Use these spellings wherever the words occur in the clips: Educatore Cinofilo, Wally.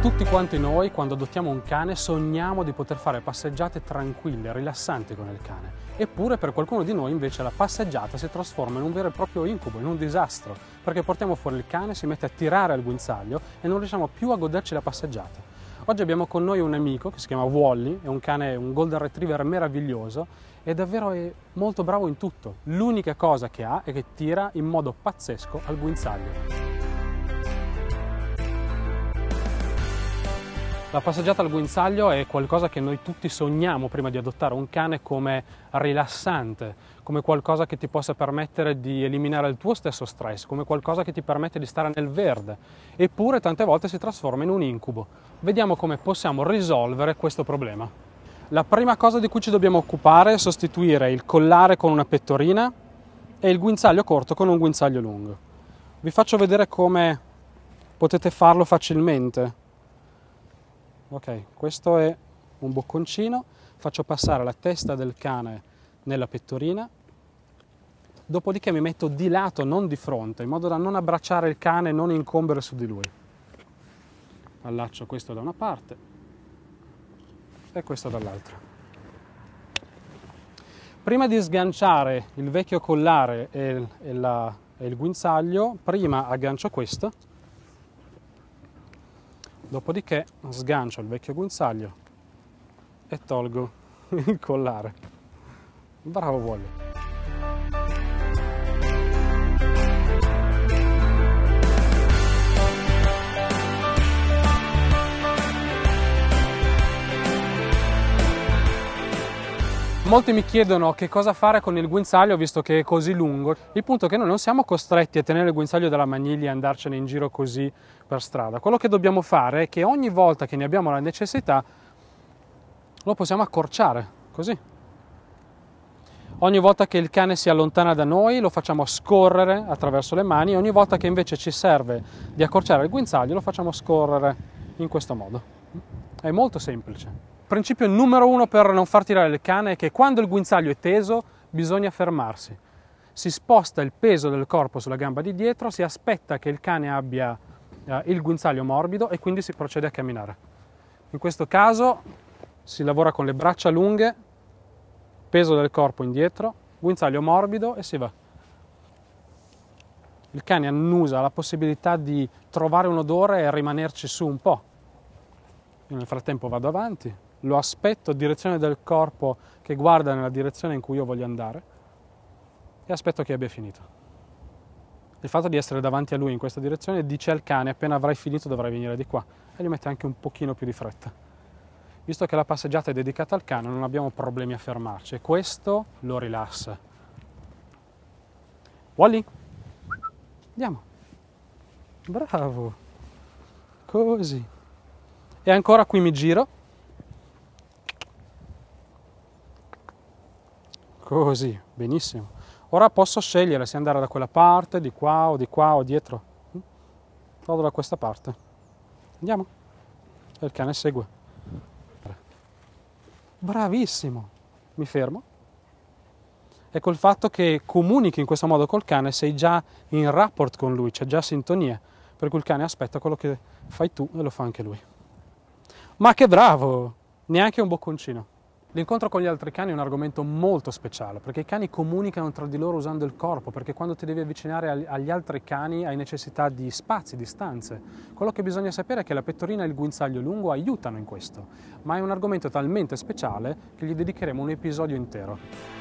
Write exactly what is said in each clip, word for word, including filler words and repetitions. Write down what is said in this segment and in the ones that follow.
Tutti quanti noi, quando adottiamo un cane, sogniamo di poter fare passeggiate tranquille, rilassanti con il cane. Eppure per qualcuno di noi invece la passeggiata si trasforma in un vero e proprio incubo, in un disastro, perché portiamo fuori il cane, si mette a tirare al guinzaglio e non riusciamo più a goderci la passeggiata. Oggi abbiamo con noi un amico che si chiama Wally, è un cane, un golden retriever meraviglioso e davvero è molto bravo in tutto. L'unica cosa che ha è che tira in modo pazzesco al guinzaglio. La passeggiata al guinzaglio è qualcosa che noi tutti sogniamo prima di adottare un cane come rilassante, come qualcosa che ti possa permettere di eliminare il tuo stesso stress, come qualcosa che ti permette di stare nel verde, eppure tante volte si trasforma in un incubo. Vediamo come possiamo risolvere questo problema. La prima cosa di cui ci dobbiamo occupare è sostituire il collare con una pettorina e il guinzaglio corto con un guinzaglio lungo. Vi faccio vedere come potete farlo facilmente. Ok, questo è un bocconcino, faccio passare la testa del cane nella pettorina, dopodiché mi metto di lato, non di fronte, in modo da non abbracciare il cane e non incombere su di lui. Allaccio questo da una parte e questo dall'altra. Prima di sganciare il vecchio collare e, e, la, e il guinzaglio, prima aggancio questo. Dopodiché sgancio il vecchio guinzaglio e tolgo il collare. Bravo Wally! Molti mi chiedono che cosa fare con il guinzaglio visto che è così lungo. Il punto è che noi non siamo costretti a tenere il guinzaglio dalla maniglia e andarcene in giro così per strada. Quello che dobbiamo fare è che ogni volta che ne abbiamo la necessità lo possiamo accorciare, così. Ogni volta che il cane si allontana da noi lo facciamo scorrere attraverso le mani e ogni volta che invece ci serve di accorciare il guinzaglio lo facciamo scorrere in questo modo. È molto semplice. Principio numero uno per non far tirare il cane è che quando il guinzaglio è teso bisogna fermarsi. Si sposta il peso del corpo sulla gamba di dietro, si aspetta che il cane abbia eh, il guinzaglio morbido e quindi si procede a camminare. In questo caso si lavora con le braccia lunghe, peso del corpo indietro, guinzaglio morbido e si va. Il cane annusa la possibilità di trovare un odore e rimanerci su un po'. Io nel frattempo vado avanti. Lo aspetto, direzione del corpo che guarda nella direzione in cui io voglio andare e aspetto che abbia finito. Il fatto di essere davanti a lui in questa direzione dice al cane appena avrai finito dovrai venire di qua e gli mette anche un pochino più di fretta. Visto che la passeggiata è dedicata al cane non abbiamo problemi a fermarci e questo lo rilassa. Wally, andiamo. Bravo. Così. E ancora qui mi giro. Così, benissimo. Ora posso scegliere se andare da quella parte, di qua o di qua o dietro. Vado da questa parte. Andiamo. E il cane segue. Bravissimo. Mi fermo. E col fatto che comunichi in questo modo col cane sei già in rapport con lui, c'è già sintonia. Per cui il cane aspetta quello che fai tu e lo fa anche lui. Ma che bravo! Neanche un bocconcino. L'incontro con gli altri cani è un argomento molto speciale, perché i cani comunicano tra di loro usando il corpo, perché quando ti devi avvicinare agli altri cani hai necessità di spazi, di stanze. Quello che bisogna sapere è che la pettorina e il guinzaglio lungo aiutano in questo, ma è un argomento talmente speciale che gli dedicheremo un episodio intero.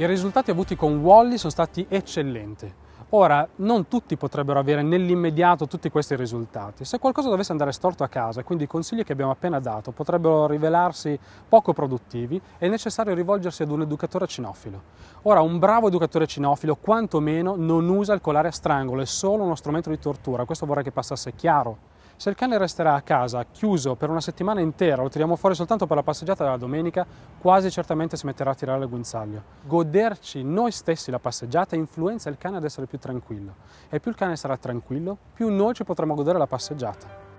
I risultati avuti con Wally sono stati eccellenti. Ora, non tutti potrebbero avere nell'immediato tutti questi risultati. Se qualcosa dovesse andare storto a casa, quindi i consigli che abbiamo appena dato potrebbero rivelarsi poco produttivi, è necessario rivolgersi ad un educatore cinofilo. Ora, un bravo educatore cinofilo, quantomeno, non usa il collare a strangolo, è solo uno strumento di tortura. Questo vorrei che passasse chiaro. Se il cane resterà a casa, chiuso per una settimana intera, lo tiriamo fuori soltanto per la passeggiata della domenica, quasi certamente si metterà a tirare il guinzaglio. Goderci noi stessi la passeggiata influenza il cane ad essere più tranquillo, e più il cane sarà tranquillo, più noi ci potremo godere la passeggiata.